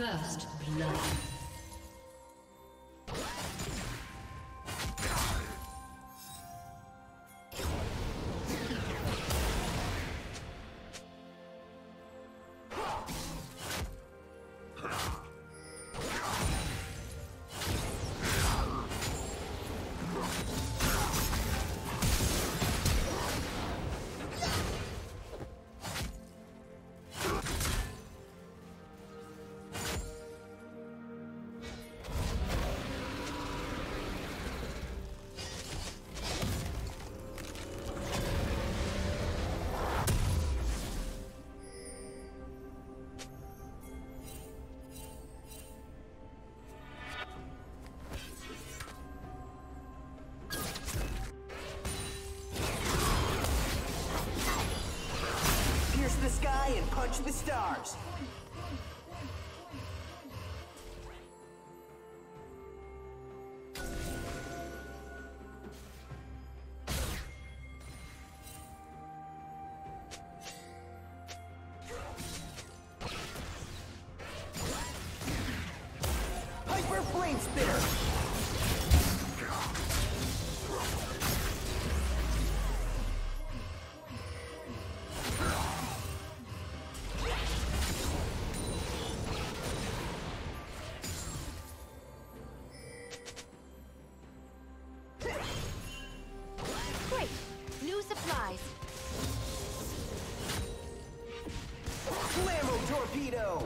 First blood. The stars. Hyper Flame Spitter. Torpedo!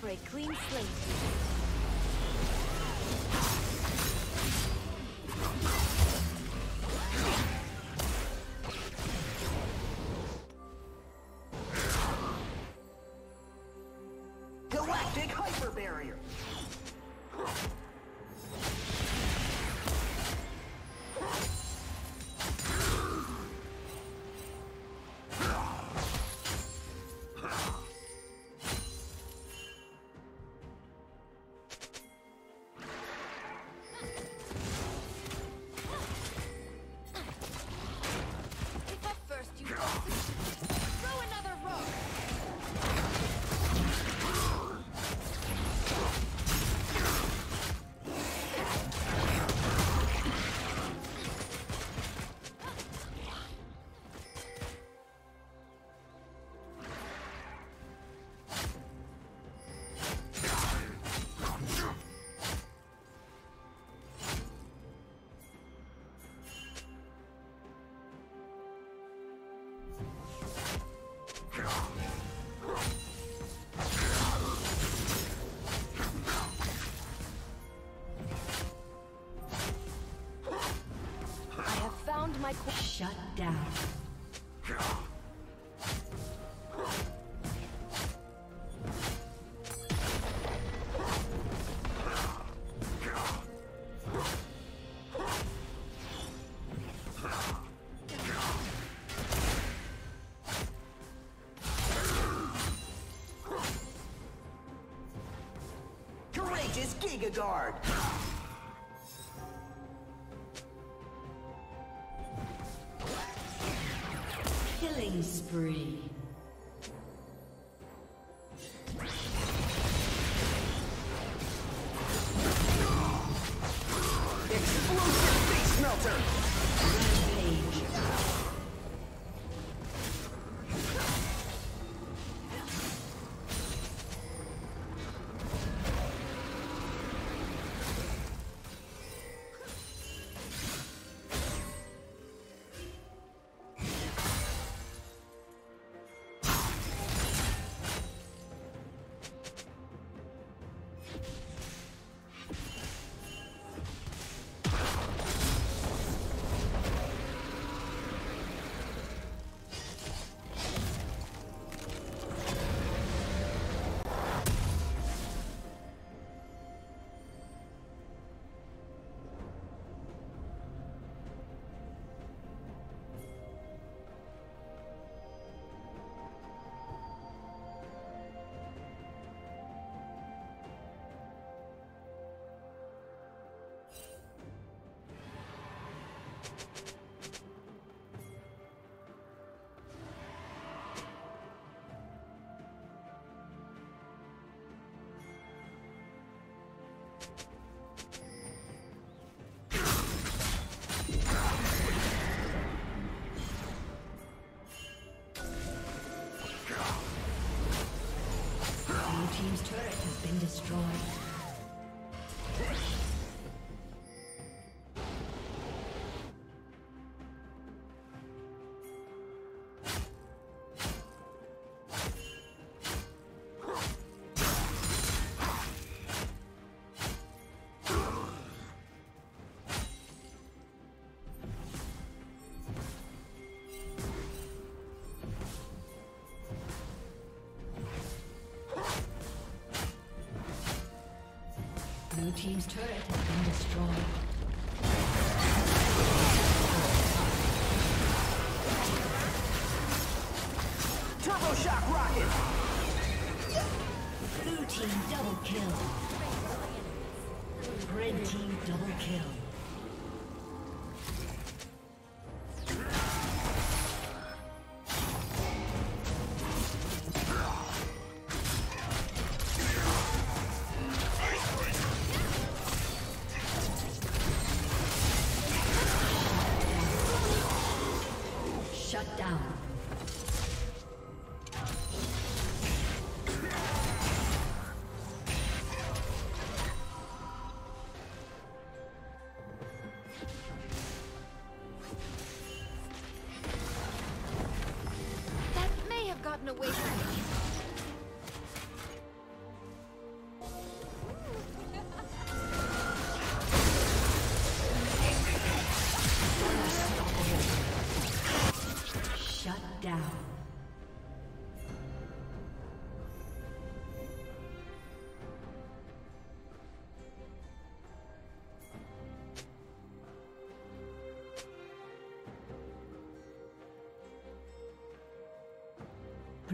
for a clean slate. Shut down. Courageous Giga Guard. Killing spree. Explosive face melter. Rampage. Team's turret has been destroyed. Blue team's turret has been destroyed. Turbo shock rocket. Blue team double kill. Red team double kill.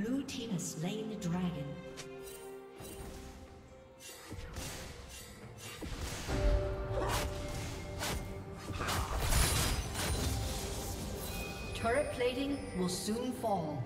blue team has slain the dragon. Turret plating will soon fall.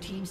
Team's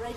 The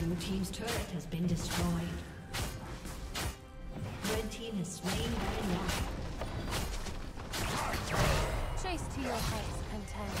Blue team's turret has been destroyed. Red team is slain by now. Chase to your heart's content.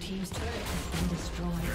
Team's turret has been destroyed.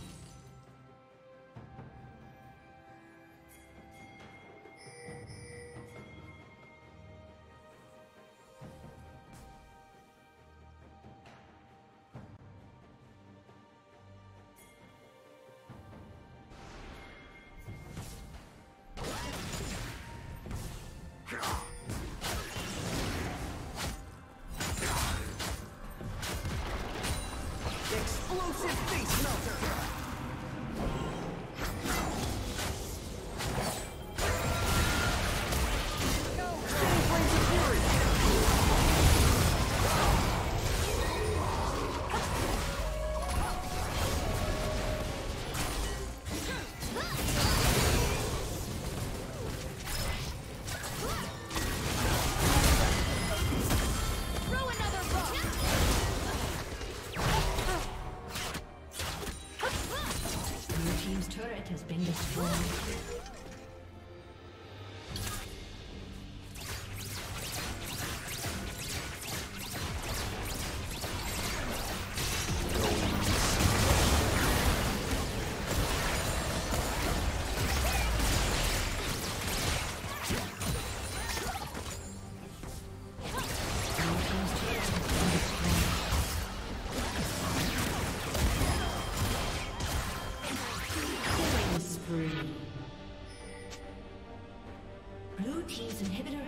Blue team's inhibitor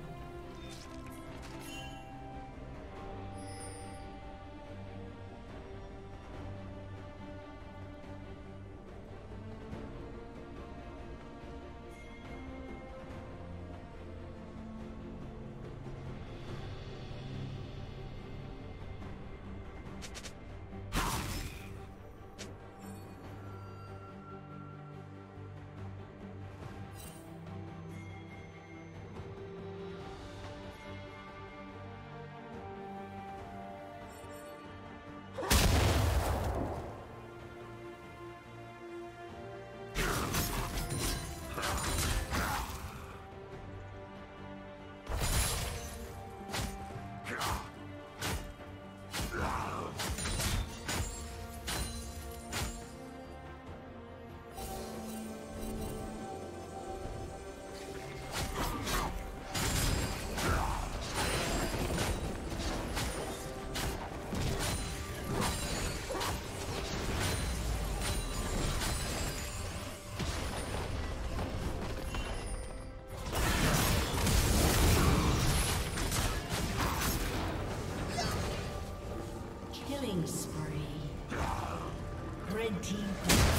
Spree. Red team.